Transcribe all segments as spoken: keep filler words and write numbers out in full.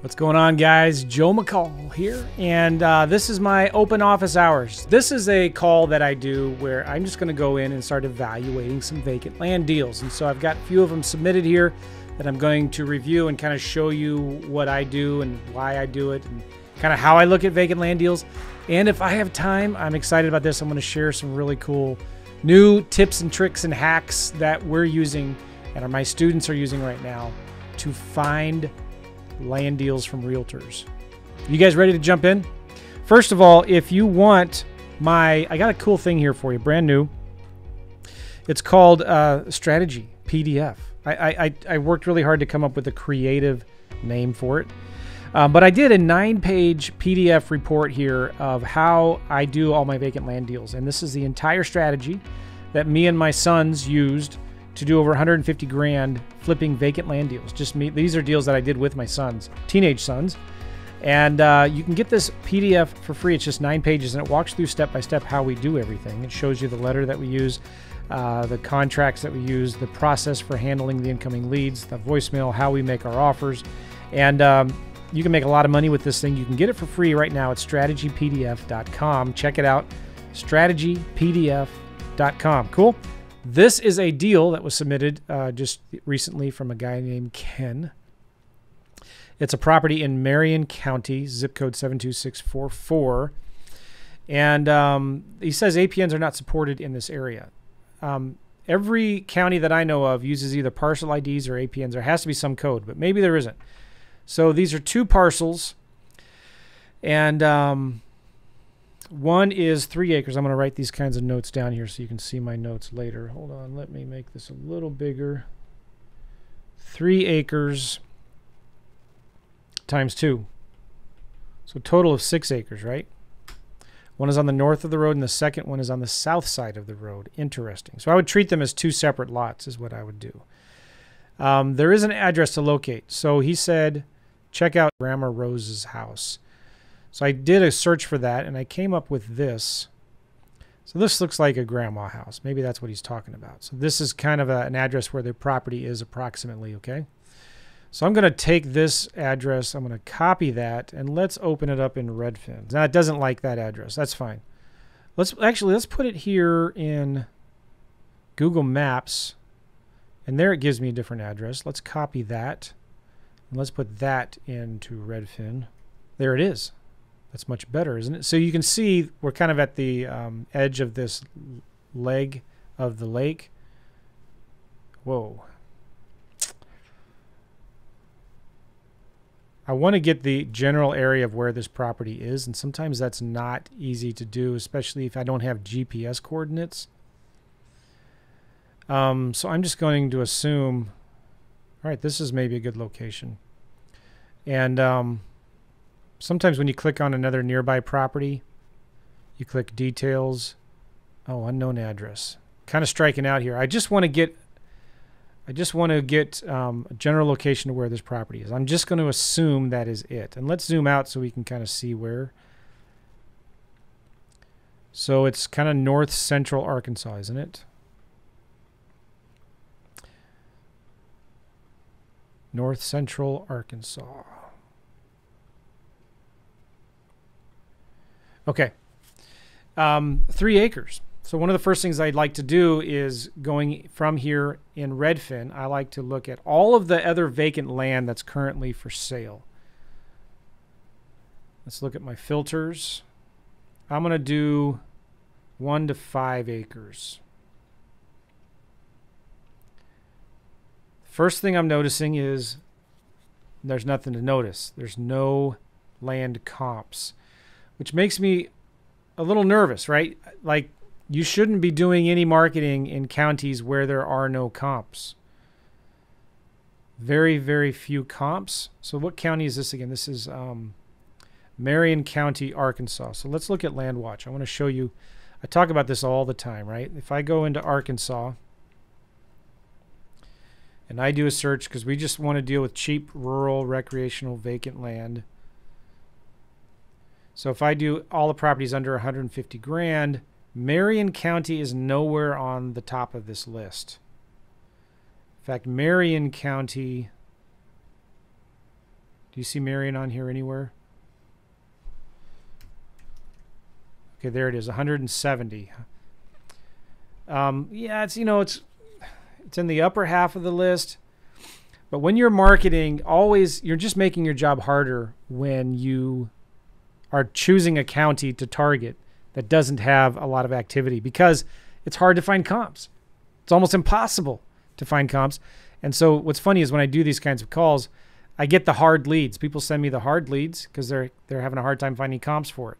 What's going on, guys? Joe McCall here, and uh, this is my open office hours. This is a call that I do where I'm just gonna go in and start evaluating some vacant land deals. And so I've got a few of them submitted here that I'm going to review and kind of show you what I do and why I do it and kind of how I look at vacant land deals. And if I have time, I'm excited about this. I'm gonna share some really cool new tips and tricks and hacks that we're using and my students are using right now to find land deals from realtors. You guys ready to jump in? First of all, if you want my, I got a cool thing here for you, brand new. It's called uh, Strategy P D F. I, I, I worked really hard to come up with a creative name for it. Um, but I did a nine-page P D F report here of how I do all my vacant land deals. And this is the entire strategy that me and my sons used to do over one hundred fifty grand flipping vacant land deals. Just me. These are deals that I did with my sons, teenage sons. And uh, you can get this P D F for free. It's just nine pages and it walks through step by step how we do everything. It shows you the letter that we use, uh, the contracts that we use, the process for handling the incoming leads, the voicemail, how we make our offers. And um, you can make a lot of money with this thing. You can get it for free right now at strategy P D F dot com. Check it out, strategy P D F dot com. Cool. This is a deal that was submitted uh, just recently from a guy named Ken. It's a property in Marion County, zip code seven two six four four. And um, he says A P Ns are not supported in this area. Um, every county that I know of uses either parcel I Ds or A P Ns. There has to be some code, but maybe there isn't. So these are two parcels. And Um, one is three acres. I'm going to write these kinds of notes down here so you can see my notes later. Hold on. Let me make this a little bigger. Three acres times two. So total of six acres, right? One is on the north of the road and the second one is on the south side of the road. Interesting. So I would treat them as two separate lots is what I would do. Um, there is an address to locate. So he said, check out Grandma Rose's house. So I did a search for that, and I came up with this. So this looks like a grandma house. Maybe that's what he's talking about. So this is kind of a, an address where the property is approximately, okay? So I'm going to take this address. I'm going to copy that, and let's open it up in Redfin. Now, it doesn't like that address. That's fine. Let's actually, let's put it here in Google Maps, and there it gives me a different address. Let's copy that, and let's put that into Redfin. There it is. That's much better, isn't it? So you can see we're kind of at the um, edge of this leg of the lake. Whoa. I want to get the general area of where this property is, and sometimes that's not easy to do, especially if I don't have G P S coordinates. Um, so I'm just going to assume, all right, this is maybe a good location. And Um, sometimes when you click on another nearby property, you click details. Oh, unknown address. Kind of striking out here. I just want to get, I just want to get um, a general location of where this property is. I'm just going to assume that is it. And let's zoom out so we can kind of see where. So it's kind of north central Arkansas, isn't it? North central Arkansas. Okay, um, three acres. So one of the first things I'd like to do is going from here in Redfin, I like to look at all of the other vacant land that's currently for sale. Let's look at my filters. I'm gonna do one to five acres. First thing I'm noticing is there's nothing to notice. There's no land comps, which makes me a little nervous, right? Like, you shouldn't be doing any marketing in counties where there are no comps. Very, very few comps. So what county is this again? This is um, Marion County, Arkansas. So let's look at Land Watch. I want to show you. I talk about this all the time, right? If I go into Arkansas and I do a search, because we just want to deal with cheap, rural, recreational, vacant land. So if I do all the properties under one hundred fifty grand, Marion County is nowhere on the top of this list. In fact, Marion County, do Do you see Marion on here anywhere? Okay, there it is, one hundred seventy. Um, yeah, it's, you know, it's it's in the upper half of the list. But when you're marketing, always you're just making your job harder when you are choosing a county to target that doesn't have a lot of activity, because it's hard to find comps. It's almost impossible to find comps. And so what's funny is when I do these kinds of calls, I get the hard leads. People send me the hard leads because they're they're having a hard time finding comps for it.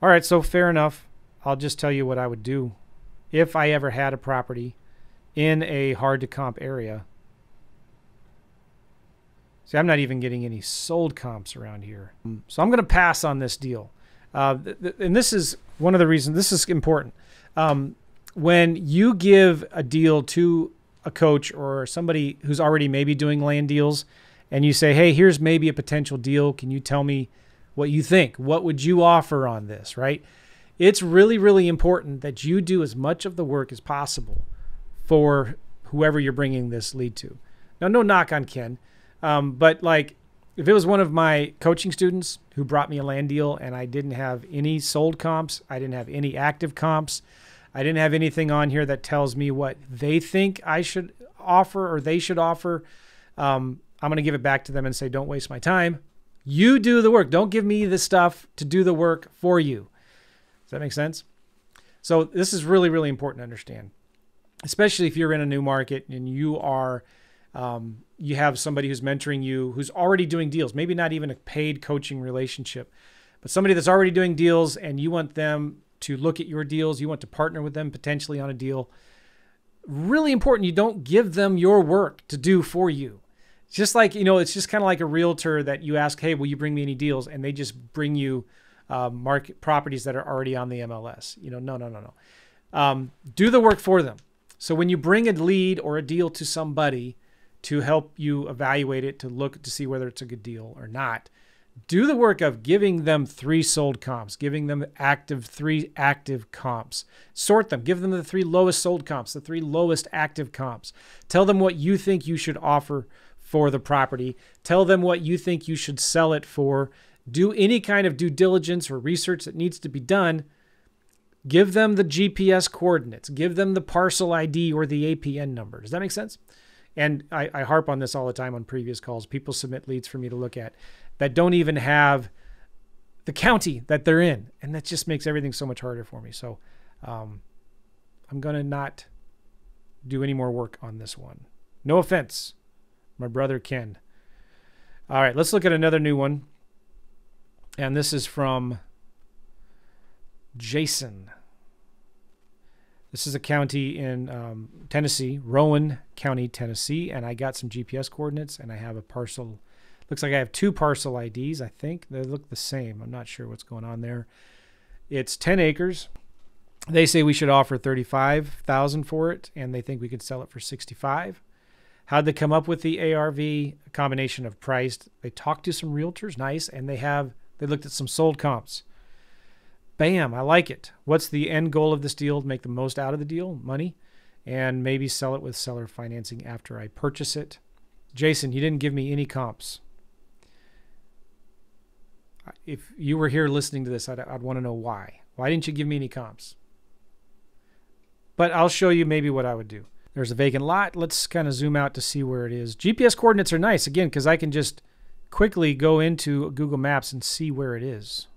All right, so fair enough. I'll just tell you what I would do if I ever had a property in a hard to comp area. See, I'm not even getting any sold comps around here. So I'm going to pass on this deal. Uh, th th and this is one of the reasons, this is important. Um, when you give a deal to a coach or somebody who's already maybe doing land deals, and you say, hey, here's maybe a potential deal. Can you tell me what you think? What would you offer on this, right? It's really, really important that you do as much of the work as possible for whoever you're bringing this lead to. Now, no knock on Ken. Um, but like if it was one of my coaching students who brought me a land deal and I didn't have any sold comps, I didn't have any active comps, I didn't have anything on here that tells me what they think I should offer or they should offer, um, I'm going to give it back to them and say, don't waste my time. You do the work. Don't give me the stuff to do the work for you. Does that make sense? So this is really, really important to understand, especially if you're in a new market and you are Um, you have somebody who's mentoring you, who's already doing deals, maybe not even a paid coaching relationship, but somebody that's already doing deals and you want them to look at your deals. You want to partner with them potentially on a deal. Really important. You don't give them your work to do for you. It's just like, you know, it's just kind of like a realtor that you ask, hey, will you bring me any deals? And they just bring you uh, market properties that are already on the M L S. You know, no, no, no, no. Um, do the work for them. So when you bring a lead or a deal to somebody, to help you evaluate it, to look to see whether it's a good deal or not, do the work of giving them three sold comps, giving them active three active comps, sort them, give them the three lowest sold comps, the three lowest active comps, tell them what you think you should offer for the property, tell them what you think you should sell it for, do any kind of due diligence or research that needs to be done, give them the G P S coordinates, give them the parcel I D or the A P N number. Does that make sense? And I, I harp on this all the time on previous calls. People submit leads for me to look at that don't even have the county that they're in. And that just makes everything so much harder for me. So um, I'm going to not do any more work on this one. No offense, my brother Ken. All right, let's look at another new one. And this is from Jason. This is a county in um, Tennessee, Rowan County, Tennessee, and I got some G P S coordinates, and I have a parcel. Looks like I have two parcel I Ds, I think. They look the same. I'm not sure what's going on there. It's ten acres. They say we should offer thirty-five thousand dollars for it, and they think we could sell it for sixty-five thousand dollars. How'd they come up with the A R V? A combination of price. They talked to some realtors, nice, and they have they looked at some sold comps. Bam, I like it. What's the end goal of this deal? Make the most out of the deal, money, and maybe sell it with seller financing after I purchase it. Jason, you didn't give me any comps. If you were here listening to this, I'd, I'd want to know why. Why didn't you give me any comps? But I'll show you maybe what I would do. There's a vacant lot. Let's kind of zoom out to see where it is. G P S coordinates are nice, again, because I can just quickly go into Google Maps and see where it is.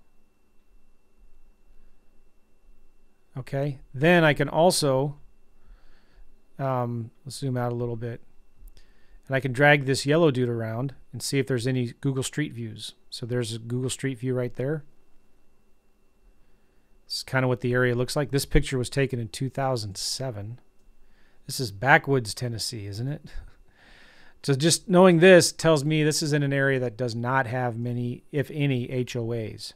Okay, then I can also, um, let's zoom out a little bit, and I can drag this yellow dude around and see if there's any Google Street Views. So there's a Google Street View right there. This is kind of what the area looks like. This picture was taken in two thousand seven. This is backwoods Tennessee, isn't it? So just knowing this tells me this is in an area that does not have many, if any, H O As.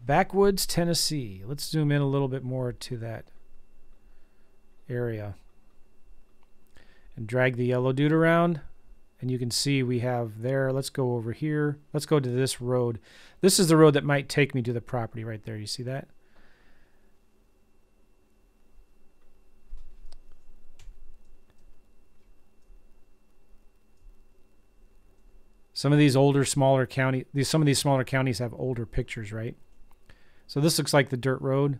Backwoods, Tennessee. Let's zoom in a little bit more to that area and drag the yellow dude around, and you can see we have there. Let's go over here. Let's go to this road. This is the road that might take me to the property right there. You see that? Some of these older, smaller county, these some of these smaller counties have older pictures, right? So this looks like the dirt road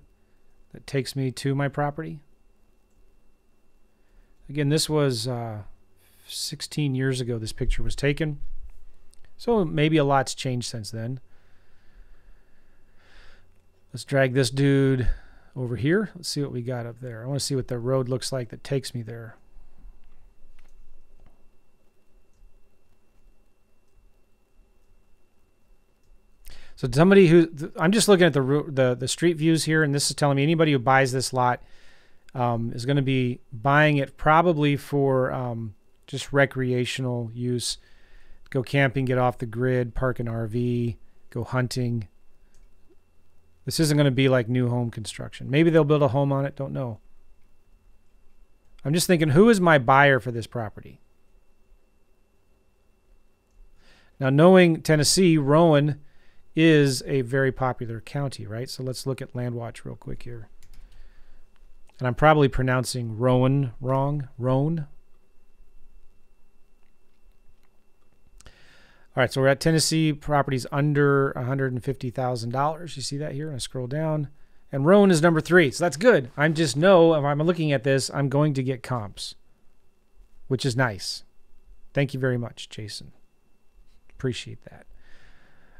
that takes me to my property. Again, this was uh, sixteen years ago this picture was taken. So maybe a lot's changed since then. Let's drag this dude over here. Let's see what we got up there. I want to see what the road looks like that takes me there. So somebody who, I'm just looking at the the, the street views here, and this is telling me anybody who buys this lot um, is going to be buying it probably for um, just recreational use. Go camping, get off the grid, park an R V, go hunting. This isn't going to be like new home construction. Maybe they'll build a home on it, don't know. I'm just thinking, who is my buyer for this property? Now, knowing Tennessee, Rowan is a very popular county, right? So let's look at Land Watch real quick here. And I'm probably pronouncing Rowan wrong. Roan. All right, so we're at Tennessee properties under one hundred fifty thousand dollars. You see that here? And I scroll down. And Roan is number three, so that's good. I'm just know, if I'm looking at this, I'm going to get comps, which is nice. Thank you very much, Jason. Appreciate that.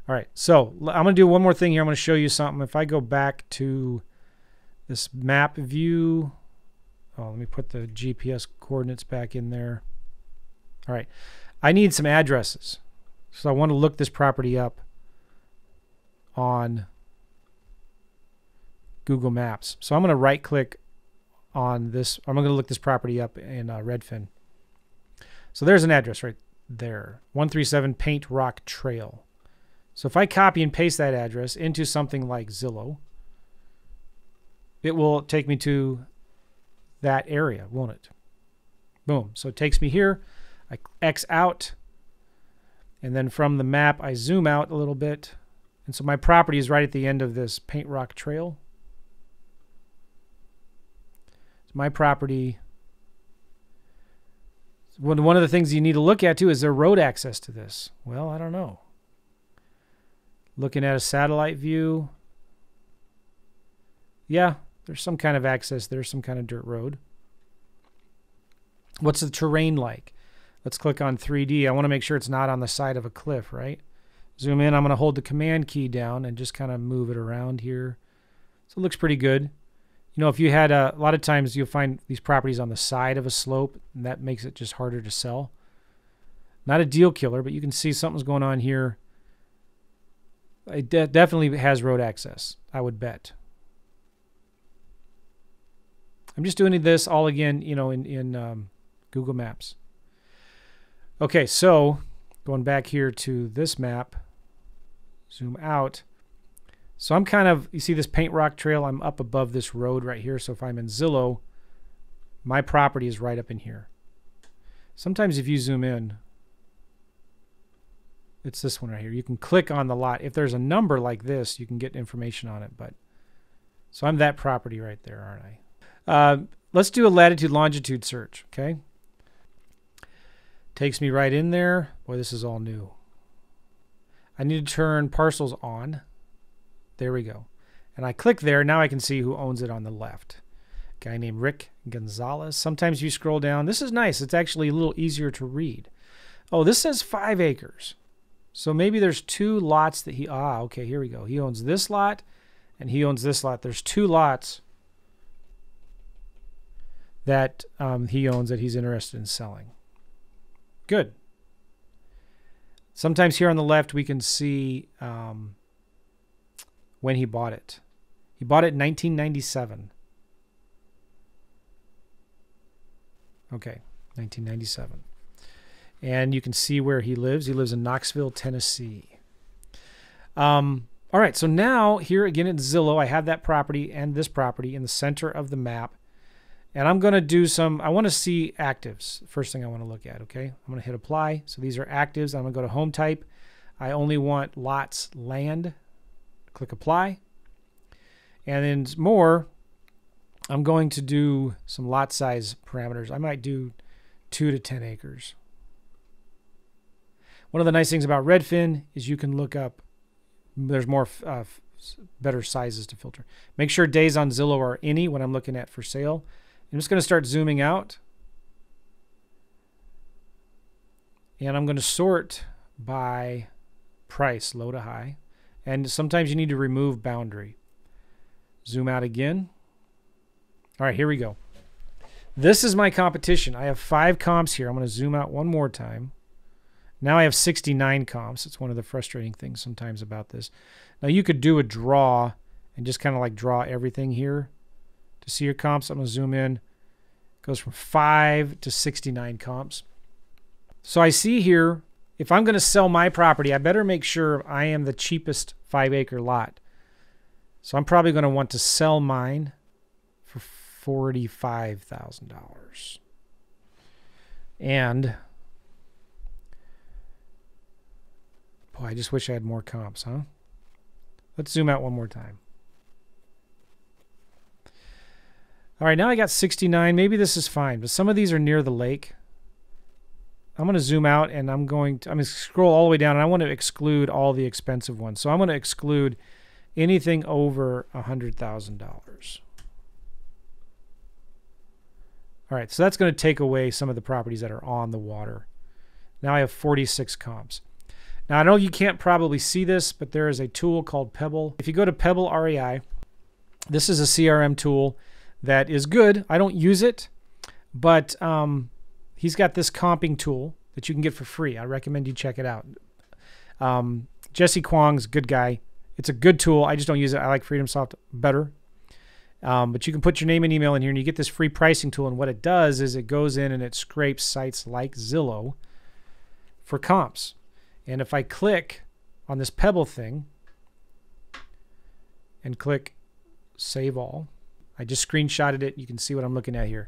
All right, so I'm going to do one more thing here. I'm going to show you something. If I go back to this map view, oh, let me put the G P S coordinates back in there. All right, I need some addresses. So I want to look this property up on Google Maps. So I'm going to right-click on this. I'm going to look this property up in uh, Redfin. So there's an address right there, one three seven Paint Rock Trail. So if I copy and paste that address into something like Zillow, it will take me to that area, won't it? Boom. So it takes me here. I X out. And then from the map, I zoom out a little bit. And so my property is right at the end of this Paint Rock Trail. It's my property. One of the things you need to look at, too, is there road access to this? Well, I don't know. Looking at a satellite view. Yeah, there's some kind of access. There's some kind of dirt road. What's the terrain like? Let's click on three D. I want to make sure it's not on the side of a cliff, right? Zoom in. I'm going to hold the command key down and just kind of move it around here. So it looks pretty good. You know, if you had a, a lot of times you'll find these properties on the side of a slope, and that makes it just harder to sell. Not a deal killer, but you can see something's going on here. It de definitely has road access, I would bet. I'm just doing this all again, you know, in, in um, Google Maps. Okay, so going back here to this map, zoom out. So I'm kind of, you see this Paint Rock Trail? I'm up above this road right here. So if I'm in Zillow, my property is right up in here. Sometimes if you zoom in, it's this one right here. You can click on the lot. If there's a number like this, you can get information on it. But so I'm that property right there, aren't I? Uh, let's do a latitude longitude search, okay? Takes me right in there. Boy, this is all new. I need to turn parcels on. There we go. And I click there. Now I can see who owns it on the left. A guy named Rick Gonzalez. Sometimes you scroll down. This is nice. It's actually a little easier to read. Oh, this says five acres. So maybe there's two lots that he, ah, okay, here we go. He owns this lot and he owns this lot. There's two lots that um, he owns that he's interested in selling. Good. Sometimes here on the left, we can see um, when he bought it. He bought it in nineteen ninety-seven. Okay, nineteen ninety-seven. And you can see where he lives. He lives in Knoxville, Tennessee. Um, all right, so now here again at Zillow, I have that property and this property in the center of the map. And I'm going to do some, I want to see actives. First thing I want to look at, okay? I'm going to hit apply. So these are actives. I'm going to go to home type. I only want lots, land. Click apply. And then more, I'm going to do some lot size parameters. I might do two to ten acres. One of the nice things about Redfin is you can look up, there's more uh, better sizes to filter. Make sure days on Zillow are any when I'm looking at for sale. I'm just going to start zooming out. And I'm going to sort by price, low to high. And sometimes you need to remove boundary. Zoom out again. All right, here we go. This is my competition. I have five comps here. I'm going to zoom out one more time. Now I have sixty-nine comps. It's one of the frustrating things sometimes about this. Now you could do a draw and just kind of like draw everything here to see your comps. I'm going to zoom in. It goes from five to sixty-nine comps. So I see here, if I'm going to sell my property, I better make sure I am the cheapest five acre lot. So I'm probably going to want to sell mine for forty-five thousand dollars. And boy, I just wish I had more comps, huh? Let's zoom out one more time. All right, now I got sixty-nine. Maybe this is fine, but some of these are near the lake. I'm going to zoom out and I'm going to I'm going to scroll all the way down, and I want to exclude all the expensive ones. So I'm going to exclude anything over one hundred thousand dollars. All right, so that's going to take away some of the properties that are on the water. Now I have forty-six comps. Now I know you can't probably see this, but there is a tool called Pebble. If you go to Pebble R E I, this is a C R M tool that is good. I don't use it, but um, he's got this comping tool that you can get for free. I recommend you check it out. Um, Jesse Kwong's a good guy. It's a good tool. I just don't use it. I like FreedomSoft better. Um, but you can put your name and email in here, and you get this free pricing tool. And what it does is it goes in and it scrapes sites like Zillow for comps. And if I click on this Pebble thing and click Save All, I just screenshotted it. You can see what I'm looking at here.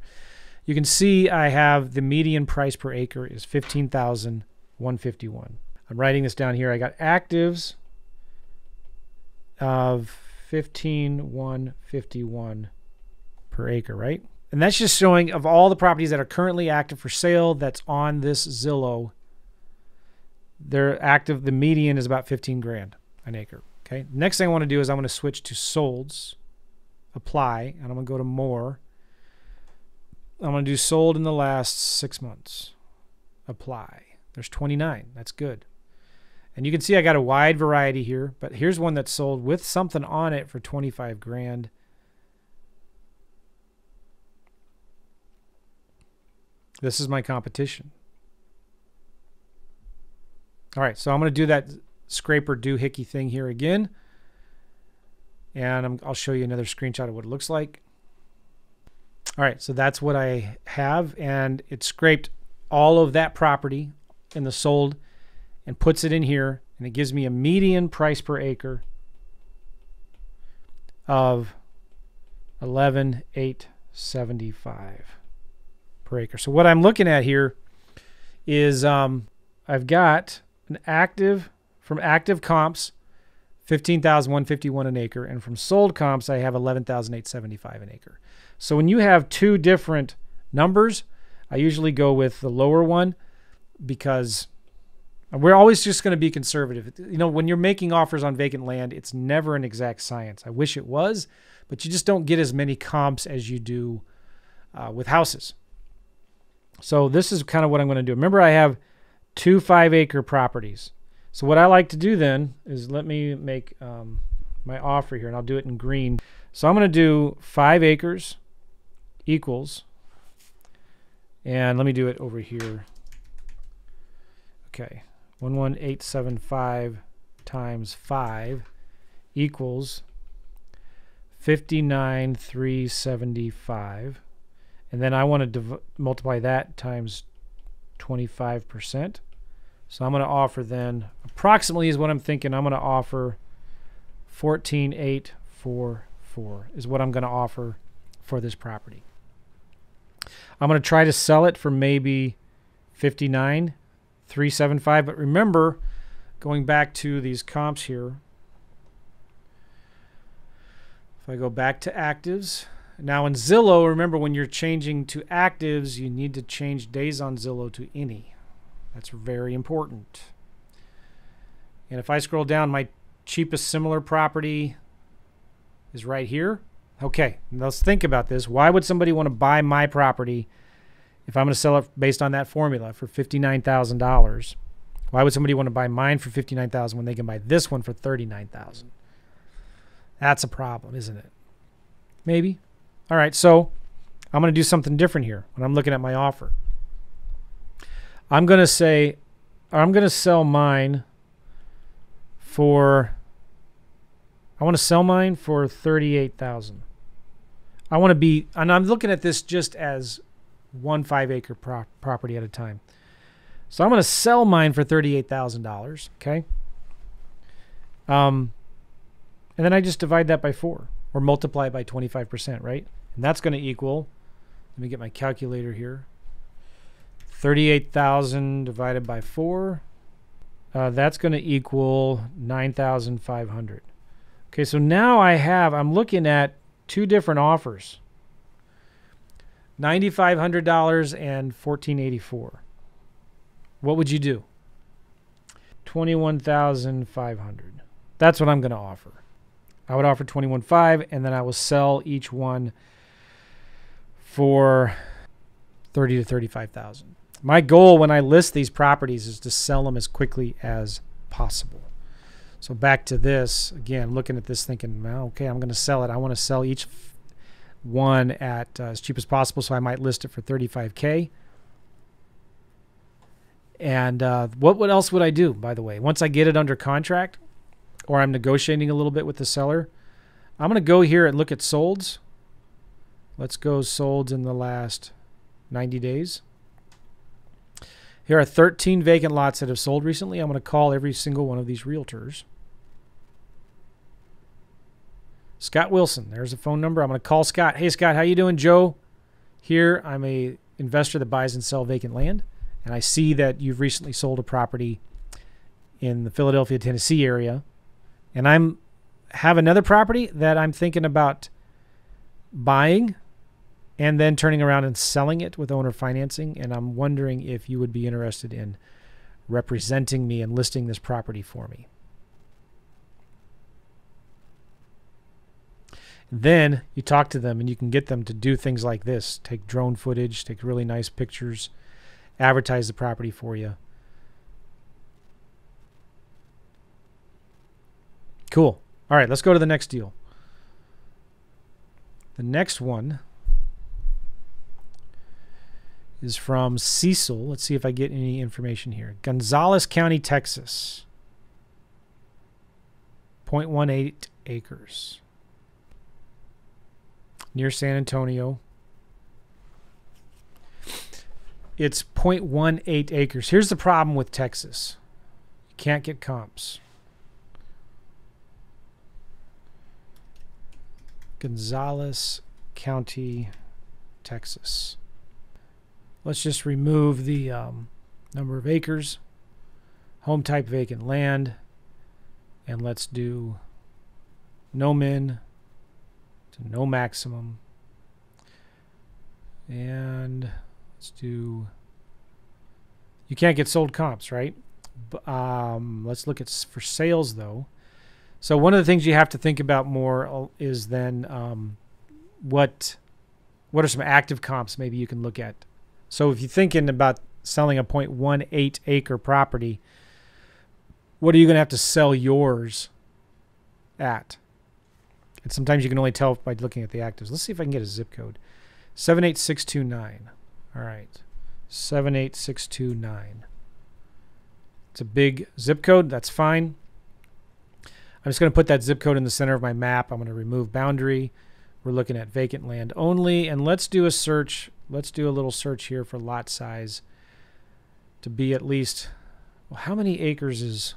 You can see I have the median price per acre is fifteen thousand one hundred fifty-one dollars. I'm writing this down here. I got actives of fifteen thousand one hundred fifty-one dollars per acre, right? And that's just showing of all the properties that are currently active for sale that's on this Zillow. They're active. The median is about fifteen grand an acre, okay? Next thing I want to do is I'm going to switch to solds, apply, and I'm going to go to more. I'm going to do sold in the last six months. Apply. There's twenty-nine. That's good. And you can see I got a wide variety here, but here's one that's sold with something on it for twenty-five grand. This is my competition. All right, so I'm going to do that scraper doohickey thing here again. And I'm, I'll show you another screenshot of what it looks like. All right, so that's what I have, and it scraped all of that property in the sold and puts it in here, and it gives me a median price per acre of eleven thousand eight hundred seventy-five dollars per acre. So what I'm looking at here is um, I've got an active from active comps fifteen thousand one hundred fifty-one dollars an acre, and from sold comps I have eleven thousand eight hundred seventy-five dollars an acre. So when you have two different numbers, I usually go with the lower one because we're always just going to be conservative. You know, when you're making offers on vacant land, it's never an exact science. I wish it was, but you just don't get as many comps as you do uh, with houses. So this is kind of what I'm going to do. Remember, I have two five acre properties. So what I like to do then is let me make um, my offer here, and I'll do it in green. So I'm going to do five acres equals, and let me do it over here. Okay, one one eight seven five times five equals fifty-nine thousand three hundred seventy-five, and then I want to multiply that times twenty-five percent. So I'm going to offer then, approximately is what I'm thinking, I'm going to offer fourteen thousand eight hundred forty-four is what I'm going to offer for this property. I'm going to try to sell it for maybe fifty-nine thousand three hundred seventy-five, but remember, going back to these comps here, if I go back to actives, now in Zillow, remember when you're changing to actives, you need to change days on Zillow to any. That's very important. And if I scroll down, my cheapest similar property is right here. Okay, let's think about this. Why would somebody want to buy my property if I'm going to sell it based on that formula for fifty-nine thousand dollars? Why would somebody want to buy mine for fifty-nine thousand dollars when they can buy this one for thirty-nine thousand dollars? That's a problem, isn't it? Maybe. All right, so I'm going to do something different here when I'm looking at my offer. I'm going to say, I'm going to sell mine for, I want to sell mine for thirty-eight thousand dollars. I want to be, and I'm looking at this just as one five-acre pro property at a time. So I'm going to sell mine for thirty-eight thousand dollars, okay? Um, and then I just divide that by four or multiply by twenty-five percent, right? And that's going to equal, let me get my calculator here, thirty-eight thousand divided by four. Uh, that's going to equal nine thousand five hundred. Okay, so now I have, I'm looking at two different offers, nine thousand five hundred dollars and one thousand four hundred eighty-four dollars. What would you do? twenty-one thousand five hundred dollars. That's what I'm going to offer. I would offer twenty-one thousand five hundred dollars, and then I will sell each one for thirty thousand to thirty-five thousand dollars. My goal when I list these properties is to sell them as quickly as possible. So back to this, again, looking at this thinking, well, okay, I'm going to sell it. I want to sell each one at uh, as cheap as possible, so I might list it for thirty-five K. And uh, what, what else would I do, by the way? Once I get it under contract or I'm negotiating a little bit with the seller, I'm going to go here and look at solds. Let's go solds in the last ninety days. Here are thirteen vacant lots that have sold recently. I'm going to call every single one of these realtors. Scott Wilson, there's a phone number. I'm going to call Scott. Hey, Scott, how you doing? Joe here. I'm a investor that buys and sells vacant land. And I see that you've recently sold a property in the Philadelphia, Tennessee area. And I'm have another property that I'm thinking about buying and then turning around and selling it with owner financing. And I'm wondering if you would be interested in representing me and listing this property for me. Then you talk to them and you can get them to do things like this. Take drone footage, take really nice pictures, advertise the property for you. Cool. All right, let's go to the next deal. The next one is from Cecil. Let's see if I get any information here. Gonzalez County, Texas. zero point one eight acres. Near San Antonio. It's zero point one eight acres. Here's the problem with Texas. You can't get comps. Gonzalez County, Texas. Let's just remove the um, number of acres, home type vacant land, and let's do no min to no maximum. And let's do, you can't get sold comps, right? Um, let's look at for sales though. So one of the things you have to think about more is then um, what, what are some active comps maybe you can look at. So if you're thinking about selling a zero point one eight acre property, what are you going to have to sell yours at? And sometimes you can only tell by looking at the actives. Let's see if I can get a zip code. seven eight six two nine. All right, seven eight six two nine. It's a big zip code. That's fine. I'm just going to put that zip code in the center of my map. I'm going to remove boundary. We're looking at vacant land only. And let's do a search. Let's do a little search here for lot size to be at least, well, how many acres is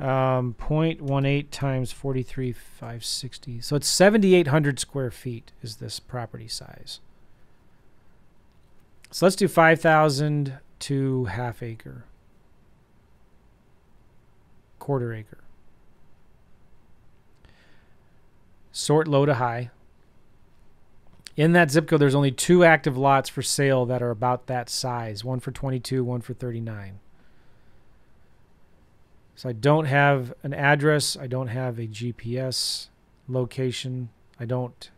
um, zero point one eight times forty-three thousand five hundred sixty. So it's seven thousand eight hundred square feet is this property size. So let's do five thousand to half acre, quarter acre. Sort low to high. In that zip code, there's only two active lots for sale that are about that size, one for twenty-two, one for thirty-nine. So I don't have an address. I don't have a G P S location. I don't.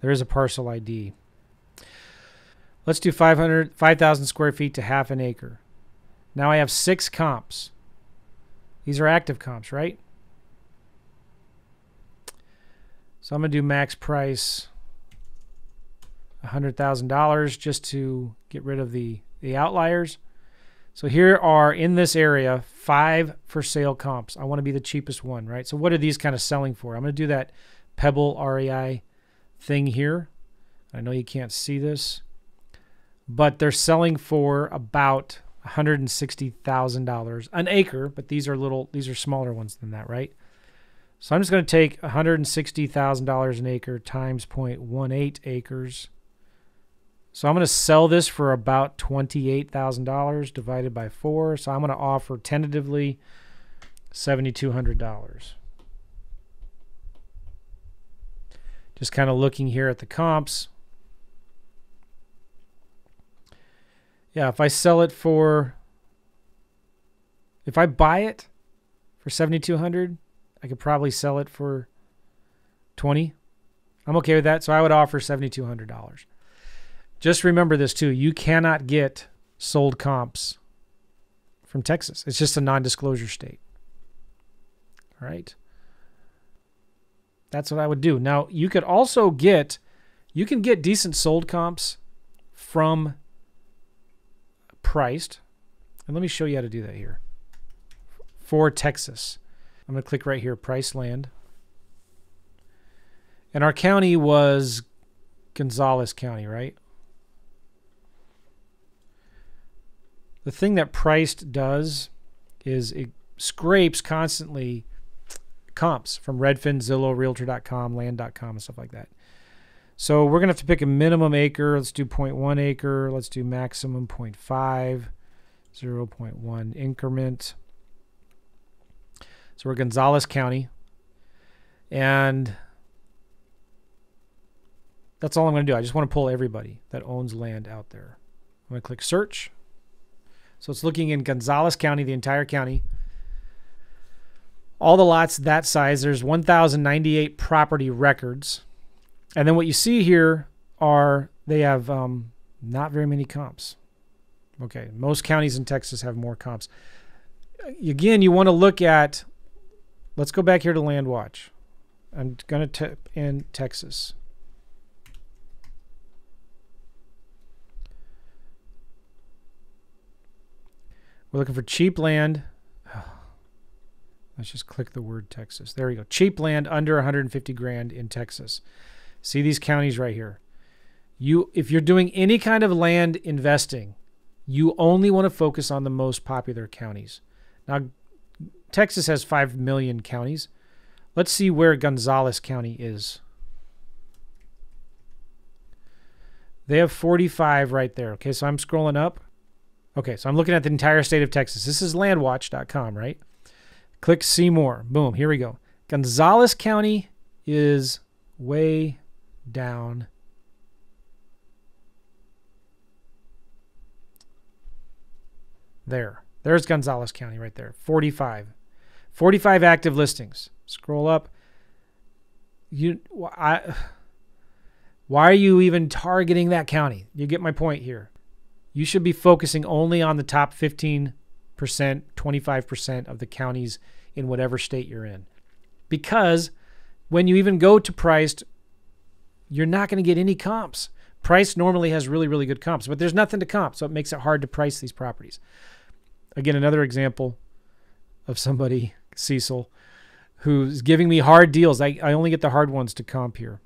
There is a parcel I D. Let's do five thousand square feet to half an acre. Now I have six comps. These are active comps, right? So I'm going to do max price one hundred thousand dollars just to get rid of the, the outliers. So here are, in this area, five for sale comps. I want to be the cheapest one, right? So what are these kind of selling for? I'm going to do that Pebble R E I thing here. I know you can't see this, but they're selling for about one hundred sixty thousand dollars an acre, but these are little, these are smaller ones than that, right? So I'm just going to take one hundred sixty thousand dollars an acre times zero point one eight acres. So I'm going to sell this for about twenty-eight thousand dollars divided by four. So I'm going to offer tentatively seven thousand two hundred dollars. Just kind of looking here at the comps. Yeah, if I sell it for, if I buy it for seven thousand two hundred dollars, I could probably sell it for twenty thousand dollars. I'm okay with that, so I would offer seven thousand two hundred dollars. Just remember this too, you cannot get sold comps from Texas. It's just a non-disclosure state. All right. That's what I would do. Now, you could also get, you can get decent sold comps from Priced. And let me show you how to do that here. For Texas. I'm going to click right here, PriceLand. And our county was Gonzalez County, right? The thing that Priced does is it scrapes constantly comps from Redfin, Zillow, Realtor dot com, Land dot com, and stuff like that. So we're going to have to pick a minimum acre. Let's do zero point one acre. Let's do maximum zero point five, zero point one increment. So we're Gonzalez County, and that's all I'm going to do. I just want to pull everybody that owns land out there. I'm going to click search. So it's looking in Gonzalez County, the entire county. All the lots that size, there's one thousand ninety-eight property records. And then what you see here are they have um, not very many comps. Okay, most counties in Texas have more comps. Again, you want to look at, let's go back here to Land Watch. I'm going to type in Texas. We're looking for cheap land. Oh, let's just click the word Texas. There we go. Cheap land under one hundred fifty grand in Texas. See these counties right here. You, if you're doing any kind of land investing, you only want to focus on the most popular counties. Now, Texas has five million counties. Let's see where Gonzalez County is. They have forty-five right there. Okay, so I'm scrolling up. Okay, so I'm looking at the entire state of Texas. This is landwatch dot com, right? Click see more. Boom, here we go. Gonzalez County is way down there. There's Gonzalez County right there, forty-five, forty-five active listings. Scroll up. You, I, why are you even targeting that county? You get my point here. You should be focusing only on the top fifteen percent, twenty-five percent of the counties in whatever state you're in. Because when you even go to Priced, you're not going to get any comps. Priced normally has really, really good comps, but there's nothing to comp, so it makes it hard to price these properties. Again, another example of somebody, Cecil, who's giving me hard deals. I, I only get the hard ones to comp here.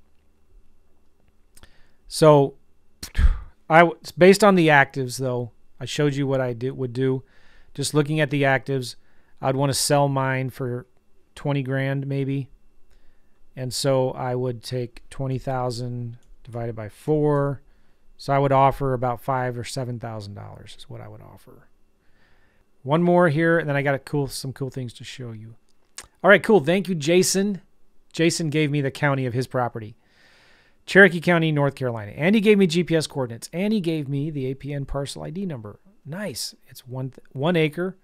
So I, based on the actives, though, I showed you what I did, would do. Just looking at the actives, I'd want to sell mine for twenty grand maybe. And so I would take twenty thousand divided by four. So I would offer about five or seven thousand dollars is what I would offer. One more here, and then I got a cool, some cool things to show you. All right, cool. Thank you, Jason. Jason gave me the county of his property. Cherokee County, North Carolina. And he gave me G P S coordinates. And he gave me the A P N parcel I D number. Nice. It's one, one acre.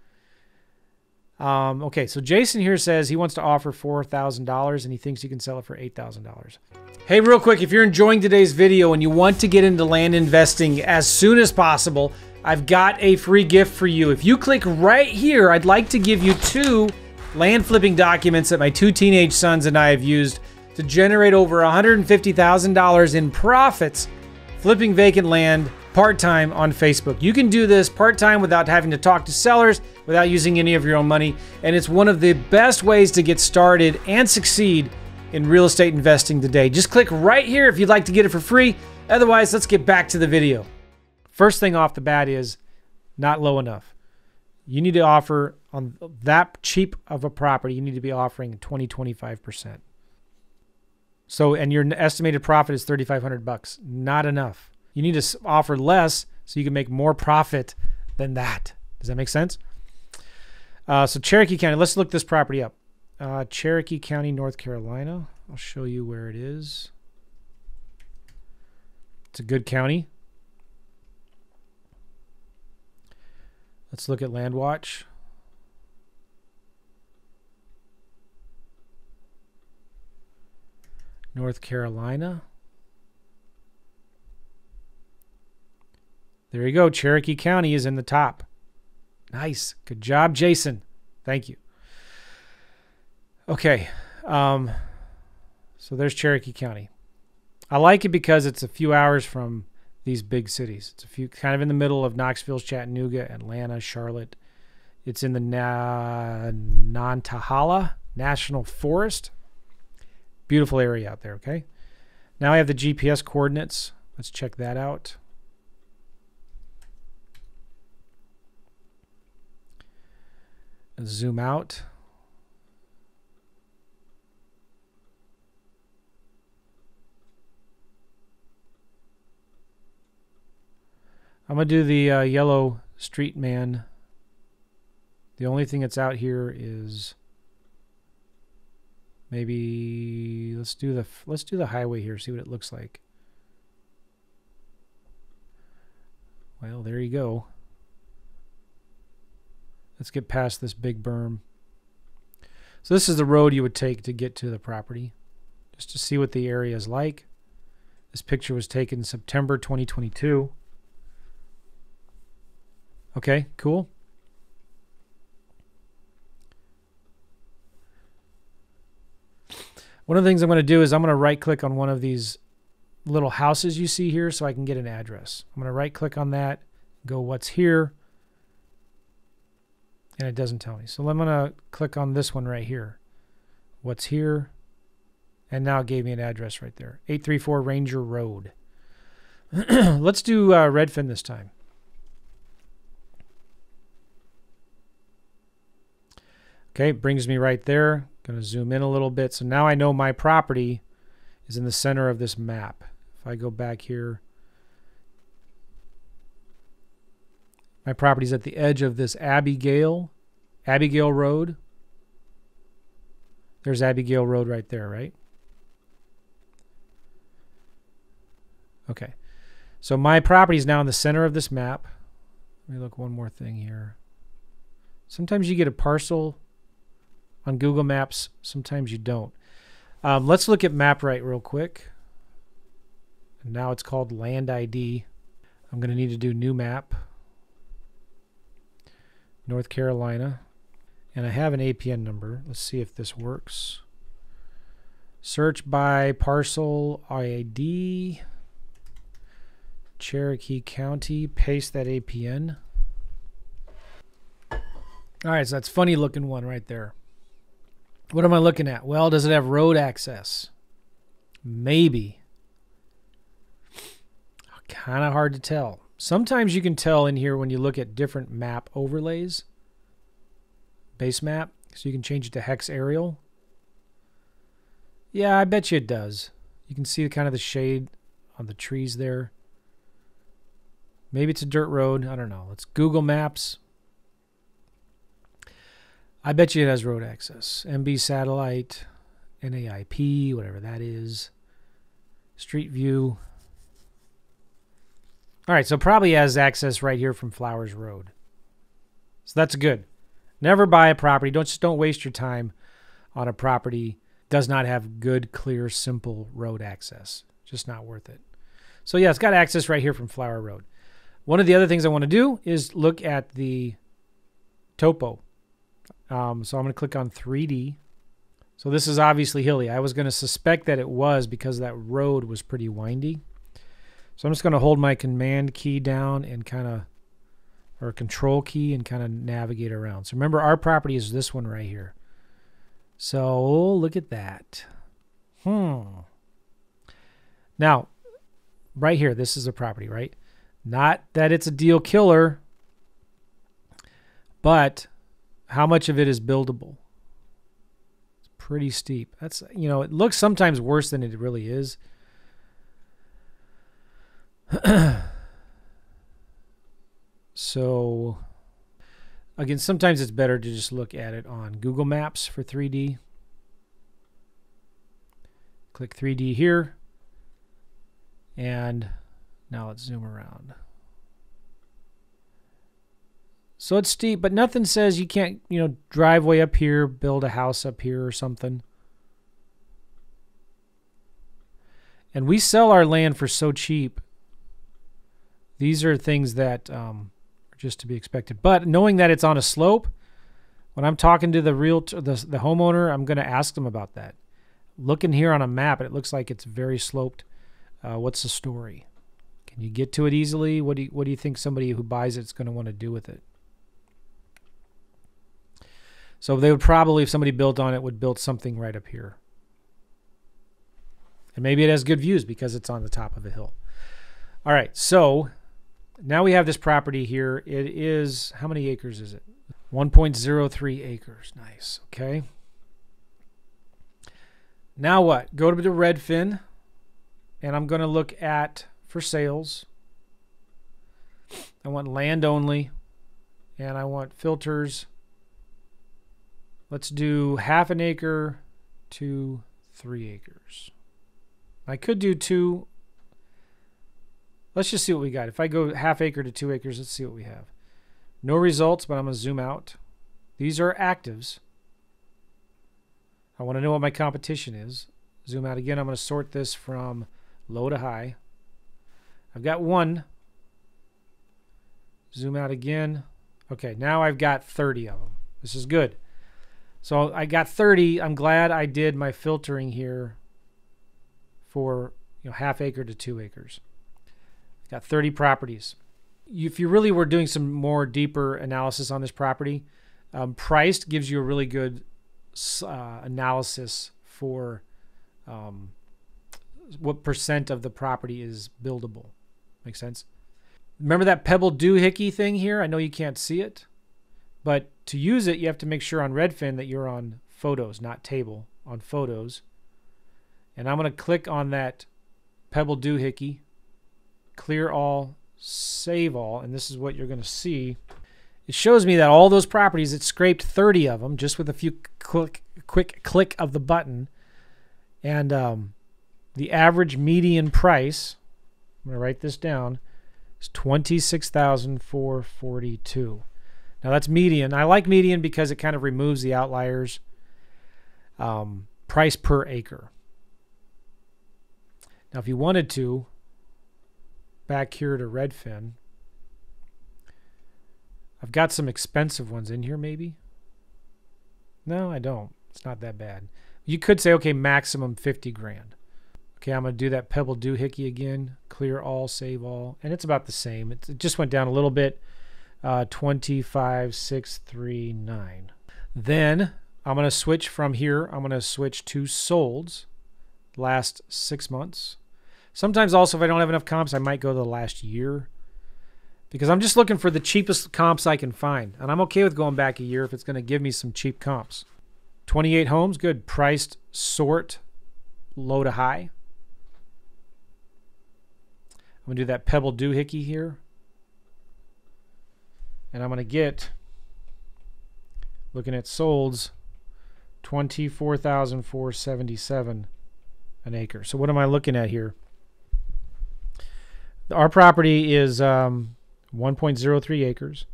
Um, okay, so Jason here says he wants to offer four thousand dollars and he thinks he can sell it for eight thousand dollars. Hey, real quick, if you're enjoying today's video and you want to get into land investing as soon as possible, I've got a free gift for you. If you click right here, I'd like to give you two land flipping documents that my two teenage sons and I have used to generate over one hundred fifty thousand dollars in profits flipping vacant land part-time on Facebook. You can do this part-time without having to talk to sellers, without using any of your own money, and it's one of the best ways to get started and succeed in real estate investing today. Just click right here if you'd like to get it for free. Otherwise, let's get back to the video. First thing off the bat is not low enough. You need to offer on that cheap of a property, you need to be offering twenty, twenty-five percent. So, and your estimated profit is thirty-five hundred bucks. Not enough. You need to offer less so you can make more profit than that. Does that make sense? Uh, so Cherokee County, let's look this property up. Uh, Cherokee County, North Carolina. I'll show you where it is. It's a good county. Let's look at Land Watch. North Carolina. There you go. Cherokee County is in the top. Nice. Good job, Jason. Thank you. Okay. Um, so there's Cherokee County. I like it because it's a few hours from these big cities. It's a few kind of in the middle of Knoxville, Chattanooga, Atlanta, Charlotte. It's in the Na Nantahala National Forest. Beautiful area out there. Okay. Now I have the G P S coordinates. Let's check that out. Zoom out. I'm going to do the uh, yellow street man. The only thing that's out here is maybe let's do the let's do the highway here, see what it looks like. Well, there you go. Let's get past this big berm. So this is the road you would take to get to the property, just to see what the area is like. This picture was taken in September twenty twenty-two. Okay, cool. One of the things I'm going to do is I'm going to right-click on one of these little houses you see here so I can get an address. I'm going to right-click on that, go what's here. And it doesn't tell me. So I'm going to click on this one right here. What's here? And now it gave me an address right there. eight three four Ranger Road. Let's do uh, Redfin this time. Okay, brings me right there. Going to zoom in a little bit. So now I know my property is in the center of this map. If I go back here, my property's at the edge of this Abigail, Abigail Road. There's Abigail Road right there, right? Okay. So my property's now in the center of this map. Let me look one more thing here. Sometimes you get a parcel on Google Maps. Sometimes you don't. Um, let's look at MapRight real quick. And now it's called Land I D. I'm going to need to do new map. North Carolina, and I have an A P N number. Let's see if this works. Search by parcel I D, Cherokee County, paste that A P N. All right, so that's a funny looking one right there. What am I looking at? Well, does it have road access? Maybe. Kind of hard to tell. Sometimes you can tell in here when you look at different map overlays, base map, so you can change it to hex aerial. Yeah, I bet you it does. You can see kind of the shade on the trees there. Maybe it's a dirt road. I don't know. Let's Google Maps. I bet you it has road access. M B satellite, N A I P, whatever that is, street view. All right, so probably has access right here from Flowers Road. So that's good. Never buy a property. Don't just don't waste your time on a property does not have good, clear, simple road access. Just not worth it. So yeah, it's got access right here from Flower Road. One of the other things I want to do is look at the topo. Um, so I'm going to click on three D. So this is obviously hilly. I was going to suspect that it was because that road was pretty windy. So I'm just going to hold my command key down and kind of, or control key, and kind of navigate around. So remember, our property is this one right here. So look at that. Hmm. Now, right here, this is a property, right? Not that it's a deal killer, but how much of it is buildable? It's pretty steep. That's, you know, it looks sometimes worse than it really is. So, again, sometimes it's better to just look at it on Google Maps for three D. Click three D here. And now let's zoom around. So it's steep, but nothing says you can't, you know, drive way up here, build a house up here or something. And we sell our land for so cheap. These are things that um, are just to be expected. But knowing that it's on a slope, when I'm talking to the realtor, the, the homeowner, I'm going to ask them about that. Looking here on a map, it looks like it's very sloped. Uh, what's the story? Can you get to it easily? What do you, what do you think somebody who buys it's going to want to do with it? So they would probably, if somebody built on it, would build something right up here. And maybe it has good views because it's on the top of a hill. All right, so now we have this property here. It is, how many acres is it? one point zero three acres. Nice, okay. Now what? Go to the Redfin. And I'm going to look at for sales. I want land only. And I want filters. Let's do half an acre to three acres. I could do two. Let's just see what we got. If I go half acre to two acres, let's see what we have. No results, but I'm going to zoom out. These are actives. I want to know what my competition is. Zoom out again. I'm going to sort this from low to high. I've got one. Zoom out again. Okay, now I've got thirty of them. This is good. So I got thirty. I'm glad I did my filtering here for, you know, half acre to two acres. I've got thirty properties. If you really were doing some more deeper analysis on this property, um, Priced gives you a really good uh, analysis for um, what percent of the property is buildable. Make sense? Remember that Pebble doohickey thing here? I know you can't see it, but to use it, you have to make sure on Redfin that you're on photos, not table, on photos. And I'm going to click on that Pebble doohickey, clear all, save all, and this is what you're going to see. It shows me that all those properties, it scraped thirty of them just with a few click, quick click of the button. And um, the average median price, I'm going to write this down, is twenty-six thousand four hundred forty-two dollars. Now that's median. I like median because it kind of removes the outliers. Um, price per acre. Now if you wanted to, back here to Redfin, I've got some expensive ones in here maybe. No, I don't. It's not that bad. You could say, okay, maximum fifty grand. Okay, I'm going to do that Pebble doohickey again, clear all, save all, and it's about the same. It, it just went down a little bit, uh, twenty-five thousand six hundred thirty-nine. Then I'm going to switch from here. I'm going to switch to solds, last six months. Sometimes also if I don't have enough comps, I might go to the last year because I'm just looking for the cheapest comps I can find, and I'm okay with going back a year if it's going to give me some cheap comps. twenty-eight homes, good. Priced, sort, low to high. I'm going to do that Pebble doohickey here. And I'm going to get, looking at solds, twenty-four thousand four hundred seventy-seven an acre. So what am I looking at here? Our property is um, one point zero three acres.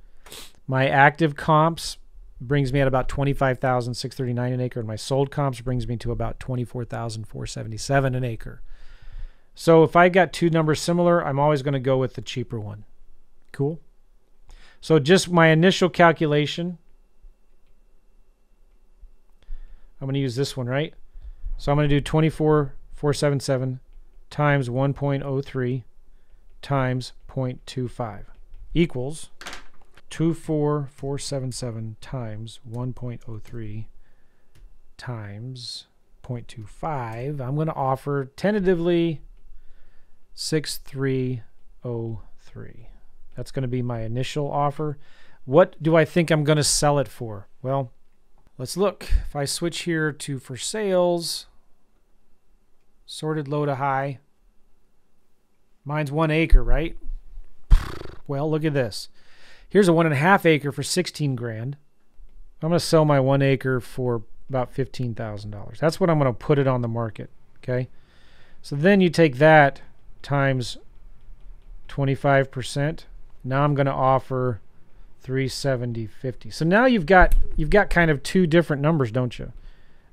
My active comps brings me at about twenty-five thousand six hundred thirty-nine dollars an acre, and my sold comps brings me to about twenty-four thousand four hundred seventy-seven dollars an acre. So if I got two numbers similar, I'm always going to go with the cheaper one. Cool. So just my initial calculation, I'm going to use this one, right? So I'm going to do twenty-four thousand four hundred seventy-seven times one point oh three times zero point two five equals twenty-four thousand four hundred seventy-seven times one point oh three times zero point two five. I'm going to offer tentatively six thousand three hundred three. That's going to be my initial offer. What do I think I'm going to sell it for? Well, let's look. If I switch here to for sales, sorted low to high, mine's one acre, right? Well, look at this. Here's a one and a half acre for sixteen grand. I'm going to sell my one acre for about fifteen thousand dollars. That's what I'm going to put it on the market. Okay. So then you take that times twenty-five percent. Now I'm going to offer three hundred seventy dollars and fifty cents. So now you've got, you've got kind of two different numbers, don't you?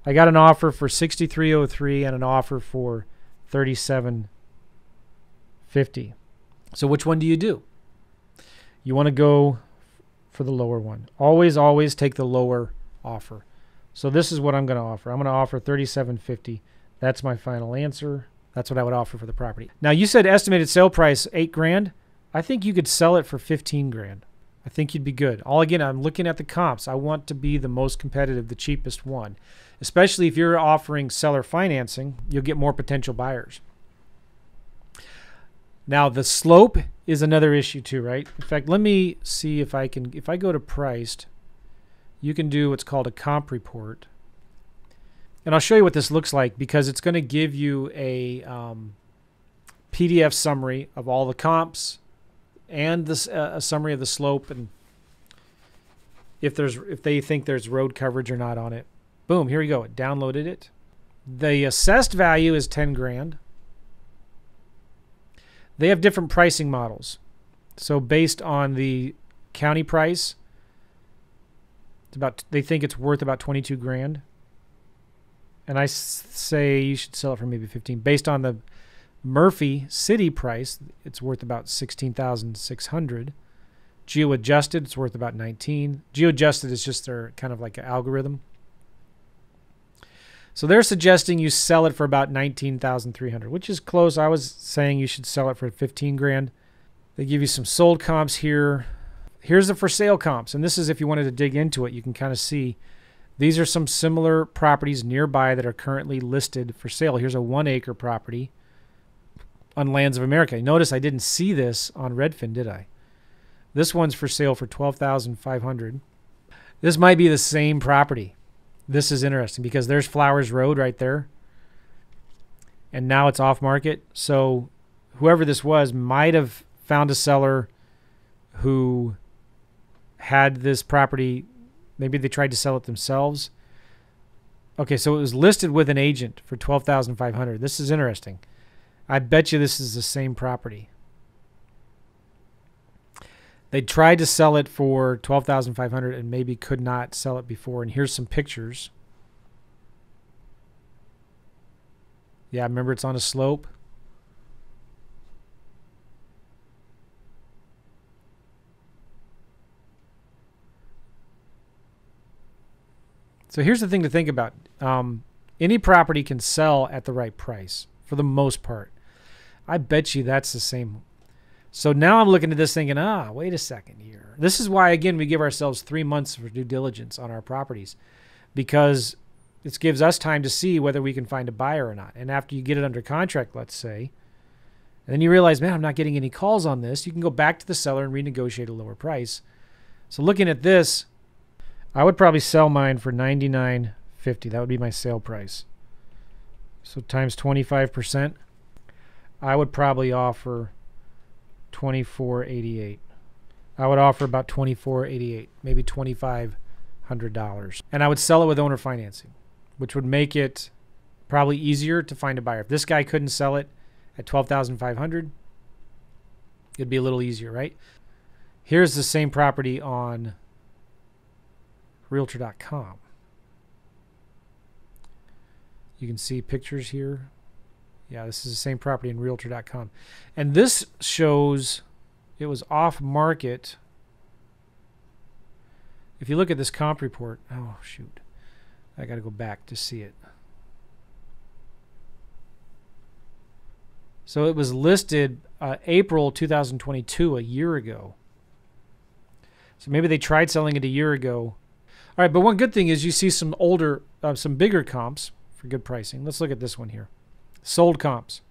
I got an offer for sixty-three oh three and an offer for thirty-seven fifty. So which one do you do? You want to go for the lower one. Always, always take the lower offer. So this is what I'm going to offer. I'm going to offer thirty-seven fifty. That's my final answer. That's what I would offer for the property. Now you said estimated sale price eight grand. I think you could sell it for fifteen grand. I think you'd be good. All again, I'm looking at the comps. I want to be the most competitive, the cheapest one. Especially if you're offering seller financing, you'll get more potential buyers. Now the slope is another issue too, right? In fact, let me see if I can, if I go to priced, you can do what's called a comp report. And I'll show you what this looks like because it's going to give you a um, P D F summary of all the comps and this, uh, a summary of the slope and if there's, if they think there's road coverage or not on it. Boom, here we go. It downloaded it. The assessed value is ten grand. They have different pricing models. So based on the county price, it's about, they think it's worth about twenty-two grand. And I say you should sell it for maybe fifteen. Based on the Murphy city price, it's worth about sixteen thousand six hundred. Geo adjusted, it's worth about nineteen. Geo adjusted is just their kind of like an algorithm. So they're suggesting you sell it for about nineteen thousand three hundred, which is close. I was saying you should sell it for fifteen grand. They give you some sold comps here. Here's the for sale comps. And this is if you wanted to dig into it, you can kind of see these are some similar properties nearby that are currently listed for sale. Here's a one acre property on Lands of America. Notice I didn't see this on Redfin, did I? This one's for sale for twelve thousand five hundred. This might be the same property. This is interesting because there's Flowers Road right there. And now it's off market. So whoever this was might have found a seller who had this property. Maybe they tried to sell it themselves. Okay, so it was listed with an agent for twelve thousand five hundred dollars. This is interesting. I bet you this is the same property. They tried to sell it for twelve thousand five hundred dollars and maybe could not sell it before. And here's some pictures. Yeah, remember it's on a slope. So here's the thing to think about. Um, any property can sell at the right price for the most part. I bet you that's the same one. So now I'm looking at this thinking, ah, wait a second here. This is why, again, we give ourselves three months for due diligence on our properties because it gives us time to see whether we can find a buyer or not. And after you get it under contract, let's say, and then you realize, man, I'm not getting any calls on this. You can go back to the seller and renegotiate a lower price. So looking at this, I would probably sell mine for ninety-nine fifty. That would be my sale price. So times twenty-five percent, I would probably offer twenty-four eighty-eight. I would offer about twenty-four eighty-eight, maybe twenty-five hundred dollars, and I would sell it with owner financing, which would make it probably easier to find a buyer. If this guy couldn't sell it at twelve thousand five hundred dollars, it'd be a little easier, right? Here's the same property on realtor dot com. You can see pictures here. Yeah, this is the same property in realtor dot com. And this shows it was off market. If you look at this comp report, oh shoot, I got to go back to see it. So it was listed uh, April two thousand twenty-two, a year ago. So maybe they tried selling it a year ago. All right, but one good thing is you see some older, uh, some bigger comps for good pricing. Let's look at this one here. Sold comps.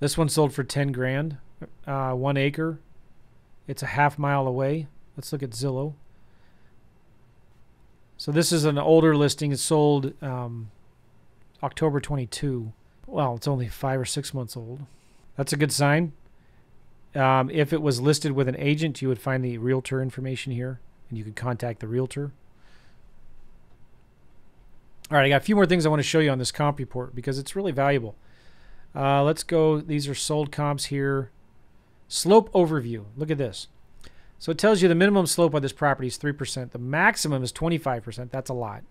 This one sold for ten grand, uh, one acre. It's a half mile away. Let's look at Zillow. So this is an older listing. It sold um, October twenty-two. Well, it's only five or six months old. That's a good sign. Um, if it was listed with an agent, you would find the realtor information here, and you could contact the realtor. All right, I got a few more things I want to show you on this comp report because it's really valuable. Uh, let's go. These are sold comps here. Slope overview. Look at this. So it tells you the minimum slope on this property is three percent. The maximum is twenty-five percent. That's a lot.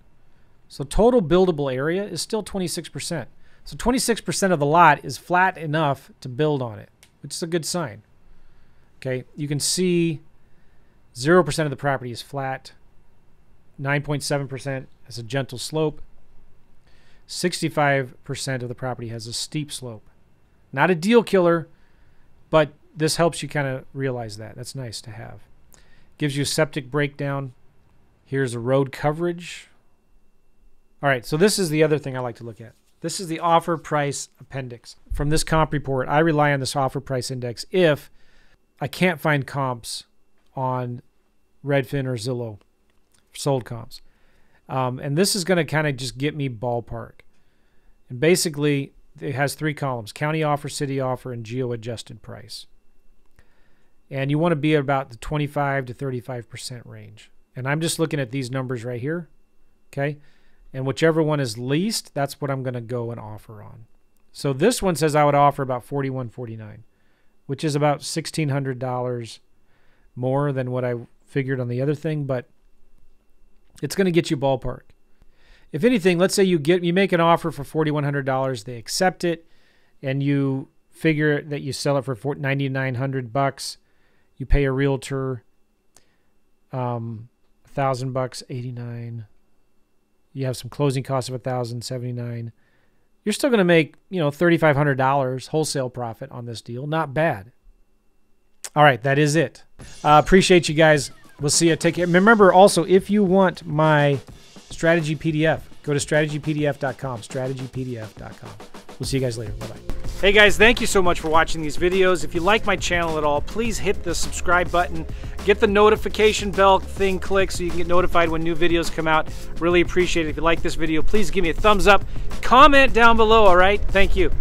So total buildable area is still twenty-six percent. So twenty-six percent of the lot is flat enough to build on it, which is a good sign. Okay, you can see zero percent of the property is flat. nine point seven percent has a gentle slope. sixty-five percent of the property has a steep slope. Not a deal killer, but this helps you kind of realize that. That's nice to have. Gives you a septic breakdown. Here's a road coverage. All right, so this is the other thing I like to look at. This is the offer price appendix. From this comp report, I rely on this offer price index if I can't find comps on Redfin or Zillow, sold comps. Um, and this is going to kind of just get me ballpark. And basically, it has three columns: county offer, city offer, and geo-adjusted price. And you want to be about the twenty-five to thirty-five percent range. And I'm just looking at these numbers right here, okay? And whichever one is least, that's what I'm going to go and offer on. So this one says I would offer about forty-one forty-nine, which is about sixteen hundred dollars more than what I figured on the other thing, but it's going to get you ballpark. If anything, let's say you get you make an offer for forty-one hundred dollars, they accept it, and you figure that you sell it for ninety-nine hundred bucks. You pay a realtor um, a thousand bucks, eighty-nine. You have some closing costs of one thousand seventy-nine. You're still going to make, you know, thirty-five hundred dollars wholesale profit on this deal. Not bad. All right, that is it. Uh, appreciate you guys. We'll see you. Take care. Remember also, if you want my strategy P D F, go to strategy P D F dot com, strategy P D F dot com. We'll see you guys later. Bye-bye. Hey guys, thank you so much for watching these videos. If you like my channel at all, please hit the subscribe button. Get the notification bell thing clicked so you can get notified when new videos come out. Really appreciate it. If you like this video, please give me a thumbs up. Comment down below, all right? Thank you.